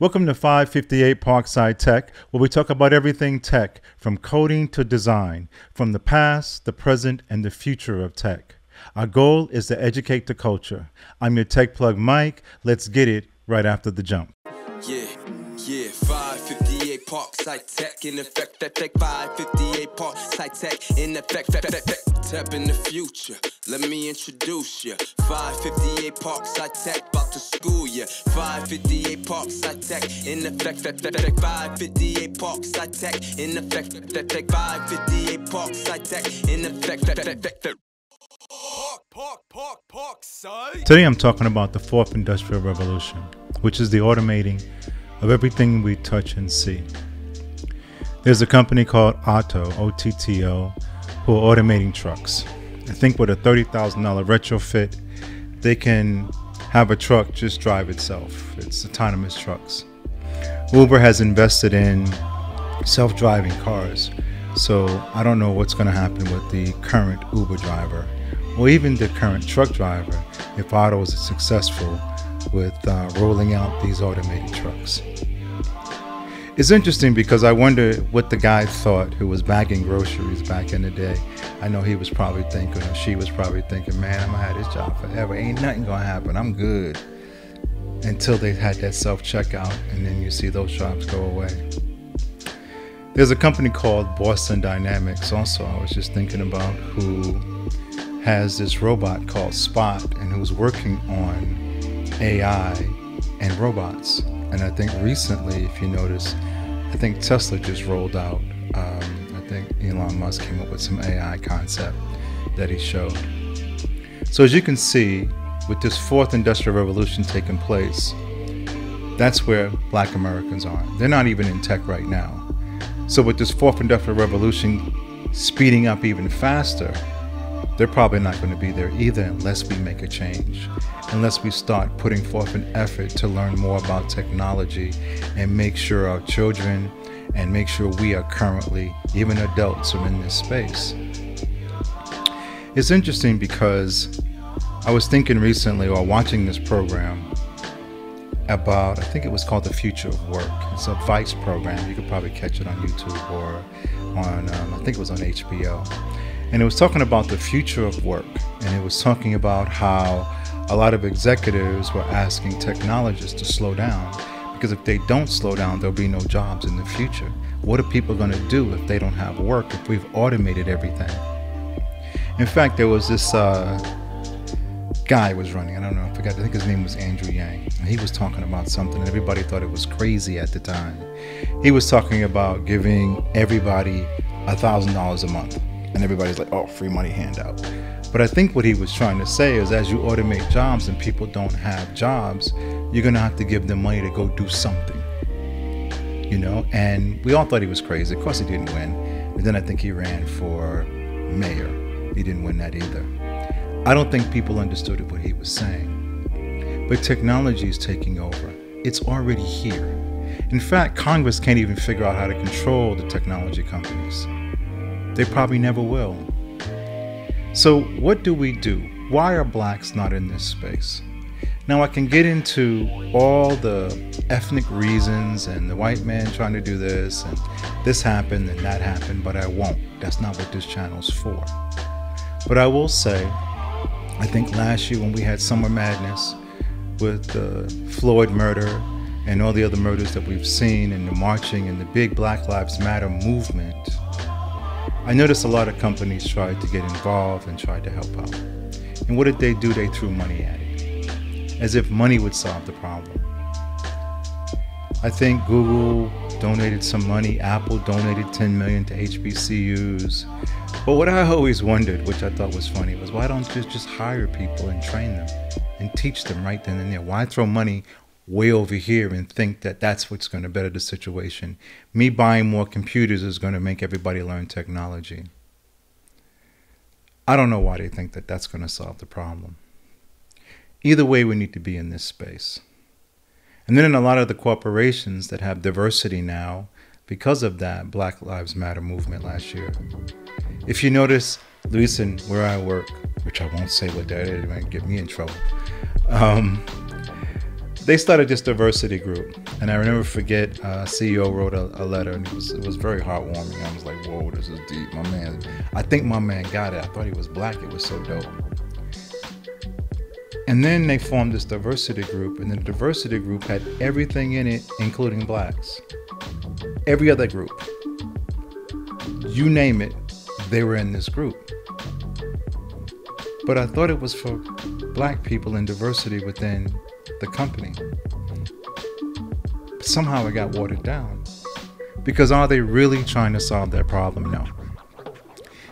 Welcome to 558 Parkside Tech, where we talk about everything tech, from coding to design, from the past, the present, and the future of tech. Our goal is to educate the culture. I'm your Tech Plug, Mike. Let's get it right after the jump. Yeah, 558 Parkside Tech in effect, 558 Parkside Tech in effect, tap in the future. Let me introduce you. 558 Parkside Tech, about to school ya. 558 Parkside Tech in effect, 558 Parkside Tech in effect, 558 Parkside Tech in effect. Today I'm talking about the fourth industrial revolution, which is the automating of everything we touch and see. There's a company called Otto, O-T-T-O, who are automating trucks. I think with a $30,000 retrofit, they can have a truck just drive itself. It's autonomous trucks. Uber has invested in self-driving cars, so I don't know what's going to happen with the current Uber driver, or even the current truck driver, if Otto is successful with rolling out these automated trucks. It's interesting because I wonder what the guy thought who was bagging groceries back in the day. I know he was probably thinking, or she was probably thinking, man, I'm gonna have this job forever. Ain't nothing gonna happen, I'm good. Until they had that self-checkout, and then you see those jobs go away. There's a company called Boston Dynamics also, I was just thinking about, who has this robot called Spot, and who's working on AI and robots. And I think recently, if you notice, I think Tesla just rolled out, I think Elon Musk came up with some AI concept that he showed. So as you can see, with this fourth industrial revolution taking place, that's where Black Americans are. They're not even in tech right now. So with this fourth industrial revolution speeding up even faster, they're probably not going to be there either unless we make a change, unless we start putting forth an effort to learn more about technology and make sure our children and make sure we are currently, even adults, are in this space. It's interesting because I was thinking recently, or watching this program about, I think it was called The Future of Work. It's a VICE program. You could probably catch it on YouTube or on, I think it was on HBO. And it was talking about the future of work. And it was talking about how a lot of executives were asking technologists to slow down, because if they don't slow down, there'll be no jobs in the future. What are people going to do if they don't have work, if we've automated everything? In fact, there was this guy was running, I don't know, I forgot, I think his name was Andrew Yang. And he was talking about something, and everybody thought it was crazy at the time. He was talking about giving everybody $1,000 a month. And everybody's like, oh, free money handout. But I think what he was trying to say is, as you automate jobs and people don't have jobs, you're going to have to give them money to go do something, you know? And we all thought he was crazy. Of course he didn't win. And then I think he ran for mayor. He didn't win that either. I don't think people understood what he was saying. But technology is taking over. It's already here. In fact, Congress can't even figure out how to control the technology companies. They probably never will. So what do we do? Why are blacks not in this space? Now I can get into all the ethnic reasons and the white man trying to do this and this happened and that happened, but I won't. That's not what this channel's for. But I will say, I think last year when we had Summer Madness with the Floyd murder and all the other murders that we've seen, and the marching and the big Black Lives Matter movement, I noticed a lot of companies tried to get involved and tried to help out. And what did they do? They threw money at it, as if money would solve the problem. I think Google donated some money, Apple donated 10 million to HBCUs. But what I always wondered, which I thought was funny, was why don't you just hire people and train them and teach them right then and there? Why throw money way over here and think that that's what's going to better the situation? Me buying more computers is going to make everybody learn technology. I don't know why they think that that's going to solve the problem. Either way, we need to be in this space. And then in a lot of the corporations that have diversity now, because of that Black Lives Matter movement last year, if you notice, listen, where I work, which I won't say what that is, it might get me in trouble. they started this diversity group, and I remember, CEO wrote a letter, and it was very heartwarming. I was like, whoa, this is deep. My man, I think my man got it. I thought he was black. It was so dope. And then they formed this diversity group, and the diversity group had everything in it, including blacks. Every other group, you name it, they were in this group. But I thought it was for black people and diversity within the company. But somehow it got watered down. Because are they really trying to solve their problem? No.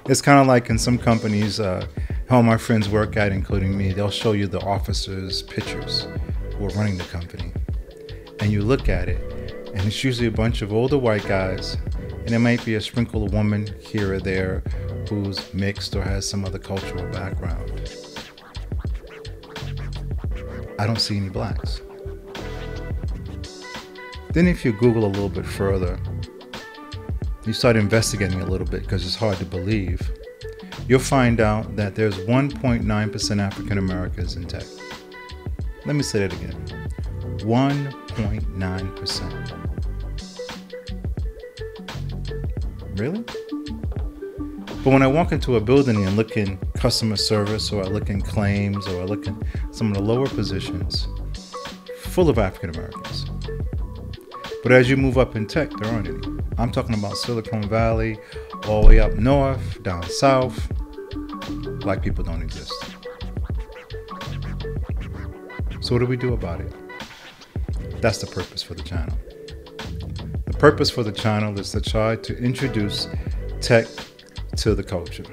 It's kind of like in some companies, how my friends work at, including me, they'll show you the officers' pictures who are running the company. And you look at it, and it's usually a bunch of older white guys, and it might be a sprinkle of woman here or there who's mixed or has some other cultural background. I don't see any blacks. Then if you Google a little bit further, you start investigating a little bit because it's hard to believe, you'll find out that there's 1.9% African Americans in tech. Let me say that again, 1.9%. Really? But when I walk into a building and look in customer service, or I look in claims, or I look in some of the lower positions, full of African Americans. But as you move up in tech, there aren't any. I'm talking about Silicon Valley, all the way up north, down south. Black people don't exist. So what do we do about it? That's the purpose for the channel. The purpose for the channel is to try to introduce tech to the culture.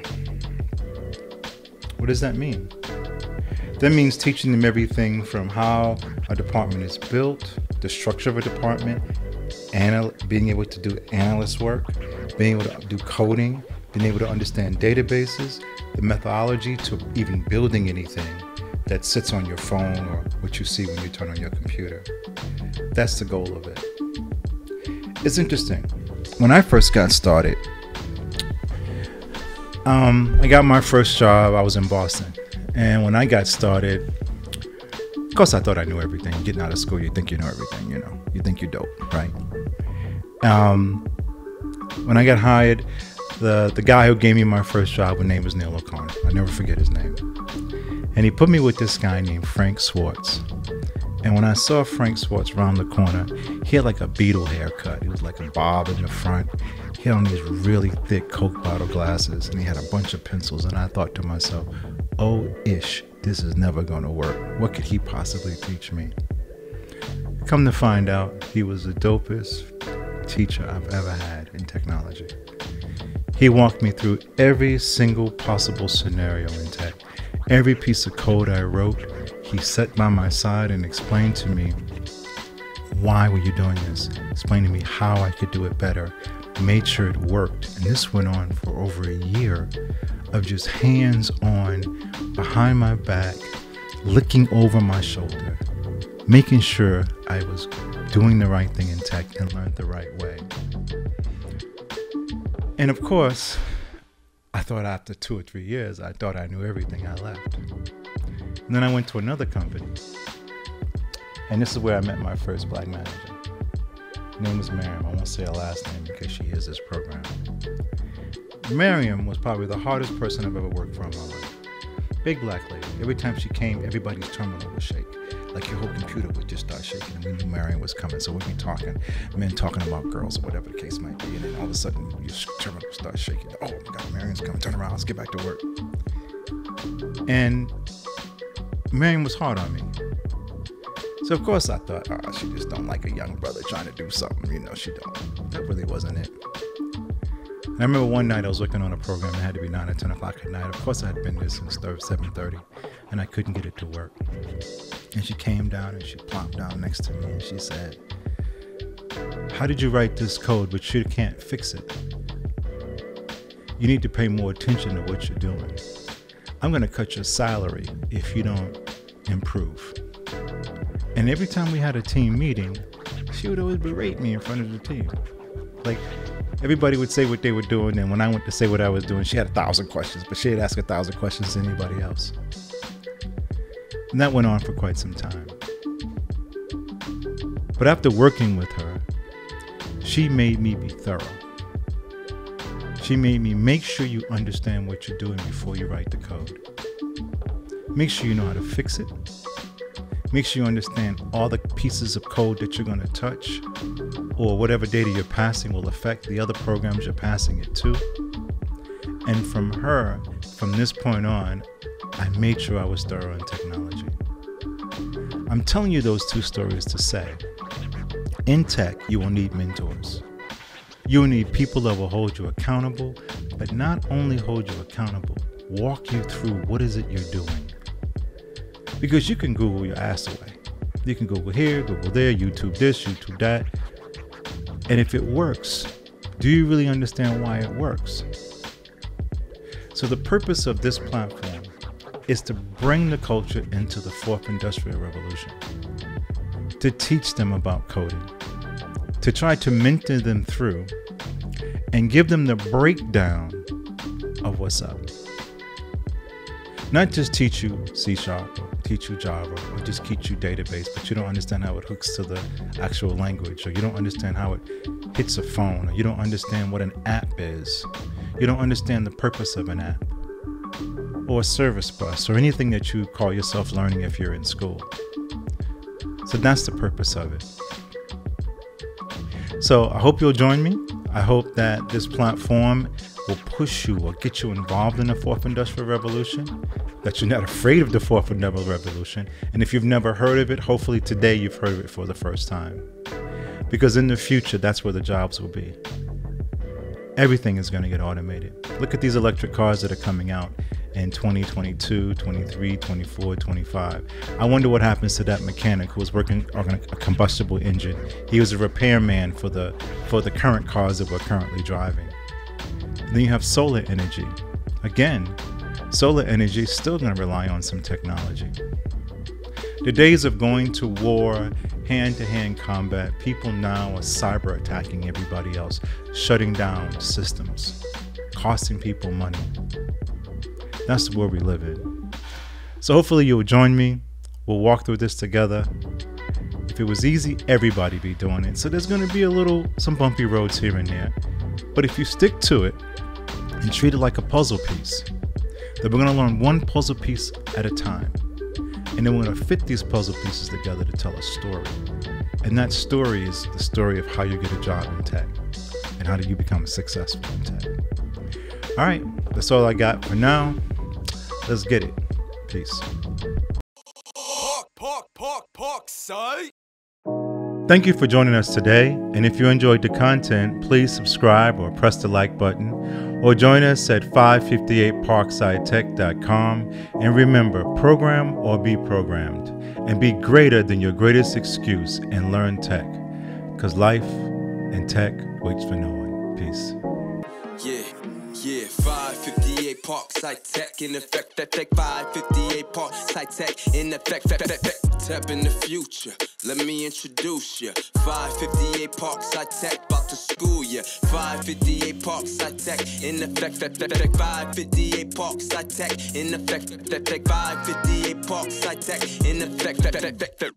What does that mean? That means teaching them everything from how a department is built, the structure of a department, being able to do analyst work, being able to do coding, being able to understand databases, the methodology to even building anything that sits on your phone or what you see when you turn on your computer. That's the goal of it. It's interesting. When I first got started, I got my first job, I was in Boston. And when I got started, of course I thought I knew everything. Getting out of school, you think you know everything, you know. You think you're dope, right? When I got hired, the guy who gave me my first job, his name was Neil O'Connor. I'll never forget his name. And he put me with this guy named Frank Swartz. And when I saw Frank Swartz around the corner, he had like a Beatle haircut. It was like a bob in the front. He had on these really thick Coke bottle glasses, and he had a bunch of pencils, and I thought to myself, oh, ish, this is never gonna work. What could he possibly teach me? Come to find out, he was the dopest teacher I've ever had in technology. He walked me through every single possible scenario in tech. Every piece of code I wrote, he sat by my side and explained to me, why were you doing this? Explained to me how I could do it better. Made sure it worked, and this went on for over a year of just hands-on, behind my back, looking over my shoulder, making sure I was doing the right thing in tech and learned the right way. And of course, I thought after 2 or 3 years, I thought I knew everything. I left. And then I went to another company, and this is where I met my first black manager. Her name was Miriam. I won't say her last name because she hears this program. Miriam was probably the hardest person I've ever worked for in my life. Big black lady. Every time she came, everybody's terminal would shake. Like your whole computer would just start shaking, and we knew Miriam was coming. So we'd be talking, men talking about girls or whatever the case might be, and then all of a sudden your terminal would start shaking. Oh my God, Miriam's coming. Turn around. Let's get back to work. And Miriam was hard on me. So of course I thought, oh, she just don't like a young brother trying to do something, you know, she don't. That really wasn't it. And I remember one night I was working on a program that had to be 9 or 10 o'clock at night. Of course I had been there since 7:30, and I couldn't get it to work. And she came down and she plopped down next to me and she said, how did you write this code, but you can't fix it? You need to pay more attention to what you're doing. I'm gonna cut your salary if you don't improve. And every time we had a team meeting, she would always berate me in front of the team. Like, everybody would say what they were doing, and when I went to say what I was doing, she had 1,000 questions, but she'd ask 1,000 questions to anybody else. And that went on for quite some time. But after working with her, she made me be thorough. She made me make sure you understand what you're doing before you write the code. Make sure you know how to fix it. Make sure you understand all the pieces of code that you're going to touch, or whatever data you're passing will affect the other programs you're passing it to. And from her, from this point on, I made sure I was thorough in technology. I'm telling you those two stories to say, in tech, you will need mentors. You will need people that will hold you accountable, but not only hold you accountable, walk you through what is it you're doing. Because you can Google your ass away. You can Google here, Google there, YouTube this, YouTube that. And if it works, do you really understand why it works? So the purpose of this platform is to bring the culture into the fourth industrial revolution, to teach them about coding, to try to mentor them through and give them the breakdown of what's up. Not just teach you C# or teach you Java or just teach you database, but you don't understand how it hooks to the actual language, or you don't understand how it hits a phone, or you don't understand what an app is. You don't understand the purpose of an app or a service bus or anything that you call yourself learning if you're in school. So that's the purpose of it. So I hope you'll join me. I hope that this platform will push you or get you involved in the fourth industrial revolution, that you're not afraid of the fourth industrial revolution. And if you've never heard of it, hopefully today you've heard of it for the first time, because in the future, that's where the jobs will be. Everything is going to get automated. Look at these electric cars that are coming out in 2022, 23, 24, 25. I wonder what happens to that mechanic who was working on a combustible engine. He was a repairman for the current cars that we're currently driving. Then you have solar energy. Again, solar energy is still going to rely on some technology. The days of going to war, hand-to-hand combat, people now are cyber attacking everybody else, shutting down systems, costing people money. That's the world we live in. So hopefully you'll join me. We'll walk through this together. If it was easy, everybody be doing it. So there's going to be some bumpy roads here and there. But if you stick to it and treat it like a puzzle piece, then we're going to learn one puzzle piece at a time. And then we're going to fit these puzzle pieces together to tell a story. And that story is the story of how you get a job in tech and how do you become successful in tech. All right, that's all I got for now. Let's get it. Peace. Thank you for joining us today. And if you enjoyed the content, please subscribe or press the like button, or join us at 558parksidetech.com. And remember, program or be programmed, and be greater than your greatest excuse, and learn tech, because life and tech waits for no one. Peace. Yeah, 558 Parkside Tech in effect, that tech 558 Parkside Tech in effect, tap in the future. Let me introduce you. 558 Parkside Tech, about to school ya. 558 Parkside Tech in effect, 558 Parkside Tech in effect, 558 Parkside Tech in effect.